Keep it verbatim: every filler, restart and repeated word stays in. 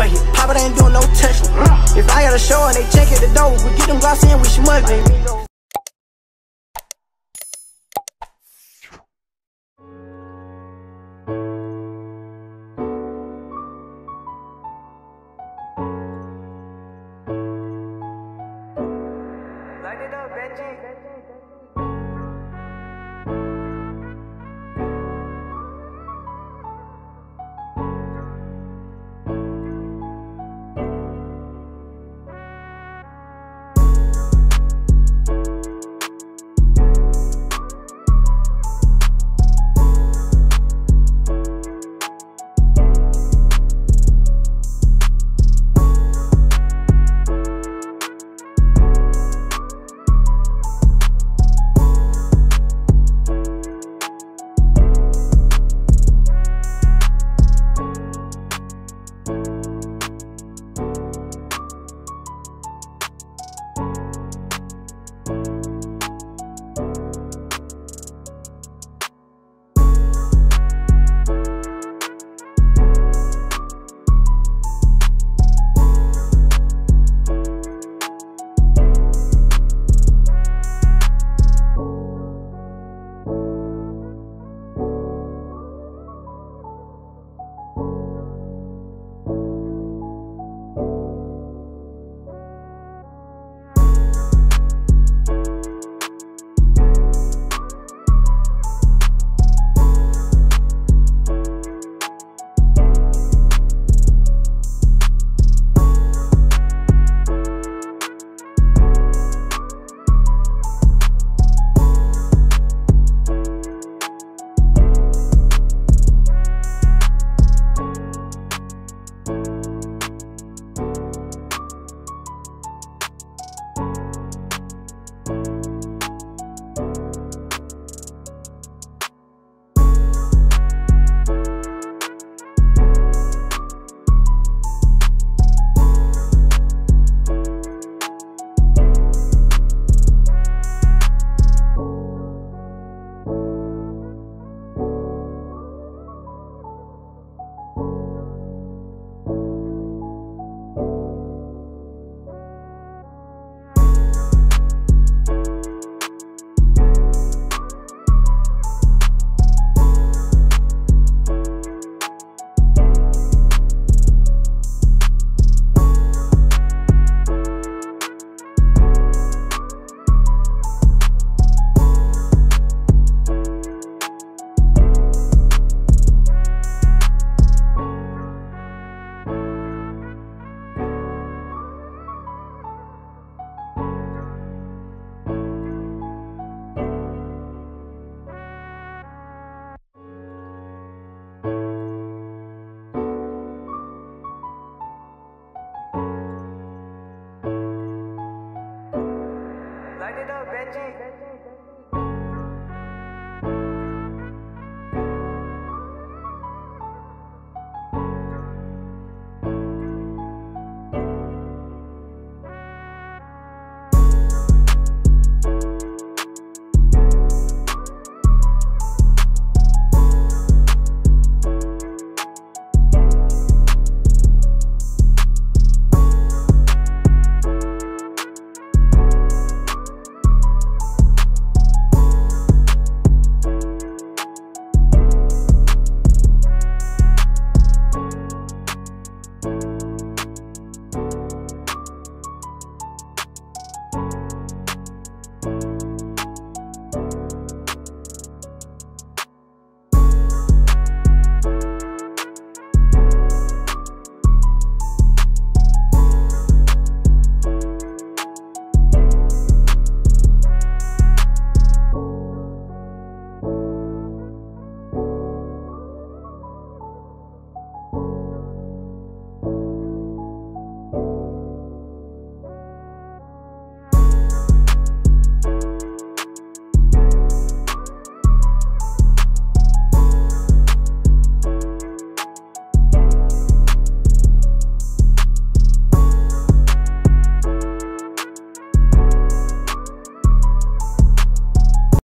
for you. Papa ain't doing no touching. If I got a show and they check at the door, we get them gloss in, we smuggling.